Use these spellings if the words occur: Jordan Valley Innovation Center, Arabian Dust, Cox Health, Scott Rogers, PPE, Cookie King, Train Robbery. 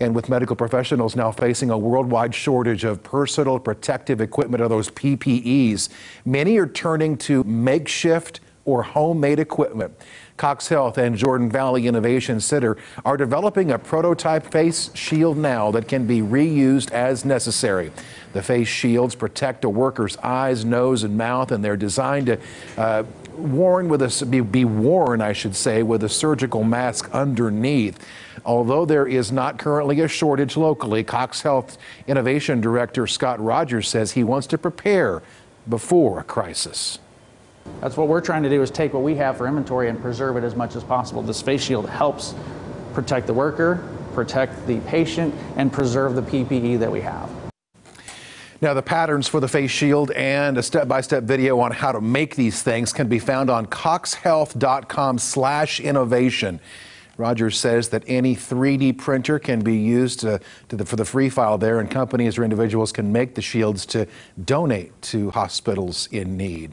and with medical professionals now facing a worldwide shortage of personal protective equipment, or those PPEs, many are turning to makeshift or homemade equipment. Cox Health and Jordan Valley Innovation Center are developing a prototype face shield now that can be reused as necessary. The face shields protect a worker's eyes, nose, and mouth, and they're designed to be worn with a surgical mask underneath. Although there is not currently a shortage locally, Cox Health Innovation Director Scott Rogers says he wants to prepare before a crisis. That's what we're trying to do, is take what we have for inventory and preserve it as much as possible. This face shield helps protect the worker, protect the patient, and preserve the PPE that we have. Now, the patterns for the face shield and a step-by-step video on how to make these things can be found on coxhealth.com/innovation. Rogers says that any 3D printer can be used for the free file there, and companies or individuals can make the shields to donate to hospitals in need.